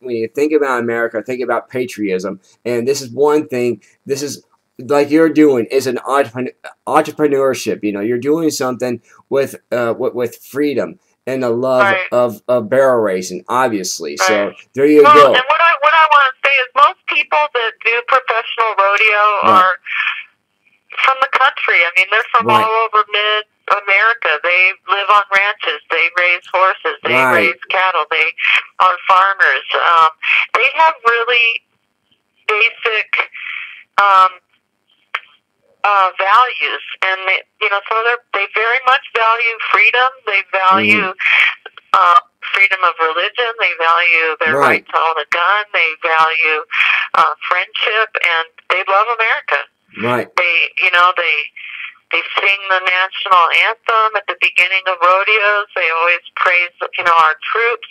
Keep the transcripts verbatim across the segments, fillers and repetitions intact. When you think about America, think about patriotism. And this is one thing, this is like you're doing is an entrepreneurship. You know, you're doing something with uh, with freedom and the love right. of, of barrel racing, obviously. Right. So there you well, go. And what I what I want to say is most people that do professional rodeo right. are from the country. I mean, they're from right. all over mid America. They live on ranches. They raise horses. They right. raise cattle. They are farmers. Um, they have really basic um, uh, values, and they, you know, so they very much value freedom. They value mm-hmm. uh, freedom of religion. They value their right, right to own a gun. They value uh, friendship, and they love America. Right. They, you know, they. They sing the national anthem at the beginning of rodeos. They always praise, you know, our troops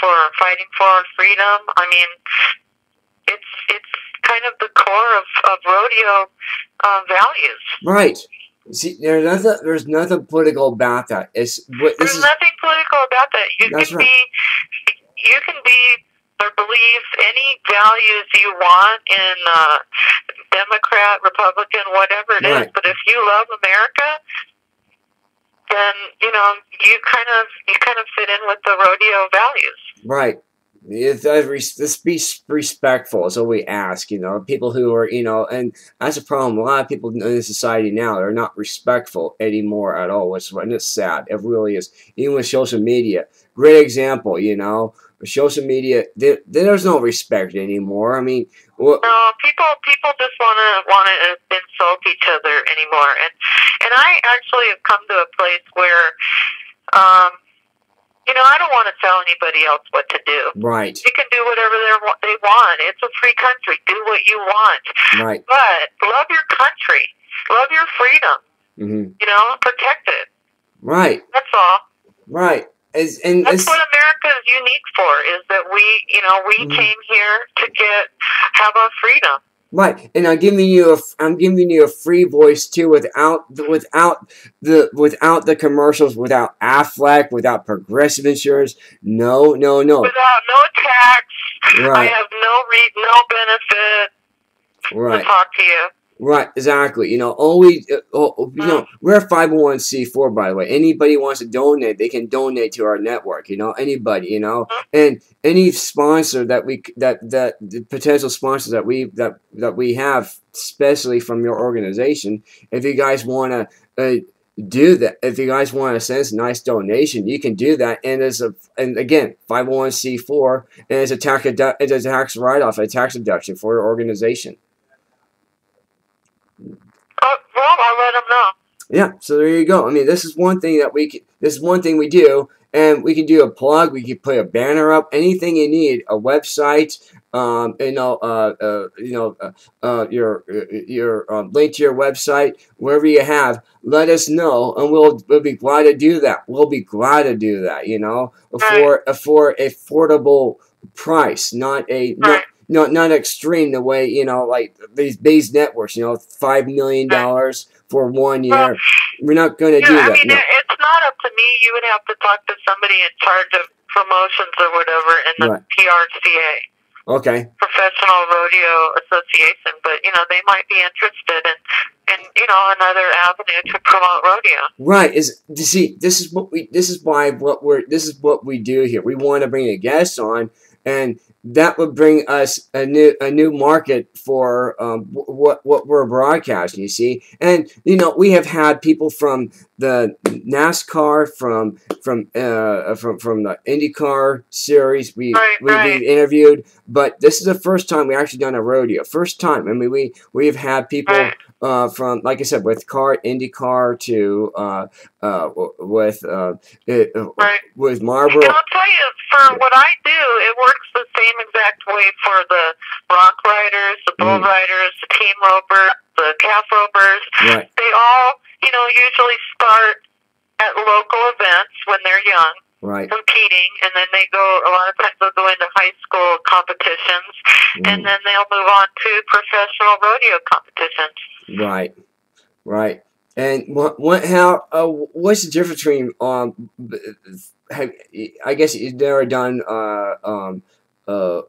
for fighting for our freedom. I mean, it's it's kind of the core of, of rodeo uh, values. Right. See, there's nothing there's nothing political about that. It's what, this there's is, nothing political about that. You that's can right. be you can be. or believe any values you want in uh, Democrat, Republican, whatever it right. is. But if you love America, then you know you kind of you kind of fit in with the rodeo values. Right. It, this be respectful is what we ask. You know, people who are you know, and that's a problem. A lot of people in society now are not respectful anymore at all. Which and it's sad. It really is. Even with social media, great example. You know. Social media, there, there's no respect anymore. I mean, well, no, people, people just wanna wanna insult each other anymore, and and I actually have come to a place where, um, you know, I don't want to tell anybody else what to do. Right. You can do whatever they want. It's a free country. Do what you want. Right. But love your country. Love your freedom. Mm-hmm. You know, protect it. Right. That's all. Right. As, and that's what America is unique for, is that we, you know, we mm-hmm. came here to get, have our freedom. Right, and I'm giving you a, I'm giving you a free voice too, without the, without the, without the commercials, without Aflac, without Progressive Insurance. No, no, no. Without no tax. Right. I have no re, no benefit. Right. To talk to you. Right, exactly. You know, only uh, oh, you know, we're five oh one C four, by the way. Anybody wants to donate, they can donate to our network. You know, anybody. You know, and any sponsor that we that that the potential sponsors that we that that we have, especially from your organization. If you guys want to uh, do that, if you guys want to send us a nice donation, you can do that. And as a and again, five oh one C four, and it's a tax it's a tax write off, a tax deduction for your organization. Oh, well, I'll let them know. Yeah, so there you go. I mean, this is one thing that we can, this is one thing we do, and we can do a plug. We can put a banner up, anything you need, a website, um, you know, uh, uh, you know, uh, uh, your your um, link to your website, wherever you have. Let us know, and we'll we'll be glad to do that. We'll be glad to do that. You know, for right. for affordable price, not a. Not, right. No, not extreme the way, you know, like these these networks, you know, five million dollars for one year. Well, we're not going to yeah, do that. I mean, no. It's not up to me. You would have to talk to somebody in charge of promotions or whatever in the right. P R C A. Okay. Professional Rodeo Association. But, you know, they might be interested in, in you know, another avenue to promote rodeo. Right. Is see, this is what we, this is why, what we're, this is what we do here. We want to bring a guest on. And that would bring us a new a new market for um, what what we're broadcasting. You see, and you know we have had people from the NASCAR, from from uh, from from the IndyCar series. We right, we've right. interviewed, but this is the first time we actually done a rodeo. First time. I mean, we we've had people. Right. Uh, from like I said, with car IndyCar to uh, uh, with uh, it, right. with Marlboro. And I'll tell you, for what I do, it works the same exact way for the bronc riders, the bull mm. riders, the team ropers, the calf ropers. Right. They all, you know, usually start at local events when they're young. Right. Competing, and then they go, a lot of times they'll go into high school competitions, mm. and then they'll move on to professional rodeo competitions. Right, right. And what, what how, uh, what's the difference between, um, have, I guess you've never done, uh, um, uh,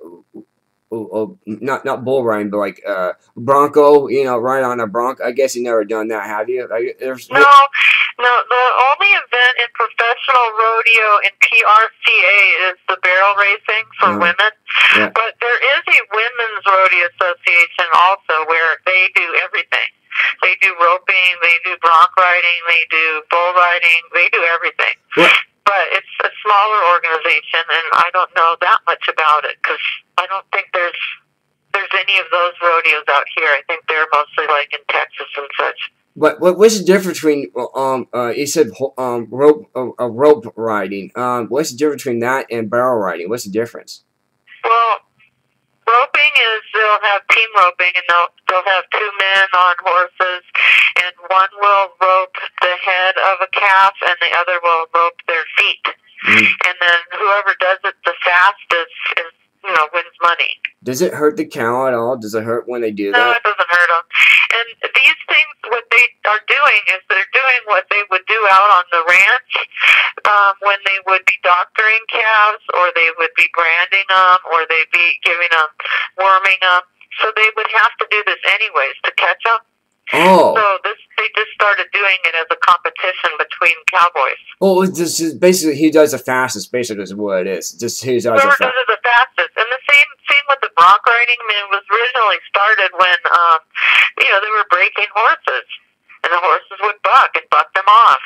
uh, not not bull riding, but like uh, Bronco, you know, ride on a Bronco. I guess you never done that, have you? Like, there's no, no. The only event in professional rodeo in P R C A is the barrel racing for uh-huh. women. Yeah. But there is a women's rodeo association also where they do everything. They do roping, they do bronc riding, they do bull riding, they do everything. What? But it's a smaller organization, and I don't know that much about it because I don't think there's there's any of those rodeos out here. I think they're mostly like in Texas and such. But what what's the difference between um uh you said um rope uh, uh, rope riding um what's the difference between that and barrel riding? What's the difference? Well, roping is they'll have team roping, and they'll they'll have two men on horses, and one will rope the head of a calf, and the other will rope their feet. Mm. And then whoever does it the fastest is, you know, wins money. Does it hurt the cow at all? Does it hurt when they do that? No, it doesn't hurt them. And these things, what they are doing is they're doing what they would do out on the ranch um, when they would be doctoring calves, or they would be branding them, or they'd be giving them, worming them. So they would have to do this anyways to catch up. Oh. So this, they just started doing it as a competition between cowboys. Well, this is basically who does the fastest. Basically, is what it is. Just who does the fastest. Whoever does the fastest. And the same thing with the bronc riding. I mean, it was originally started when, um, you know, they were breaking horses, and the horses would buck and buck them off.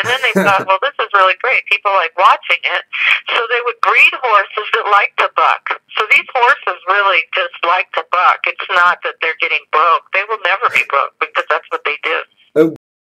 And then they thought, well, this is really great. People like watching it, so they would breed horses that like to buck. So these horses really just like to buck. It's not that they're getting broke. They will never be broke because that's what they do.